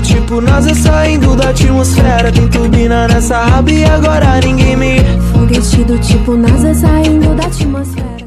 Tipo NASA saindo da atmosfera, tem turbina nessa raba e agora ninguém me... Foguete do tipo NASA saindo da atmosfera.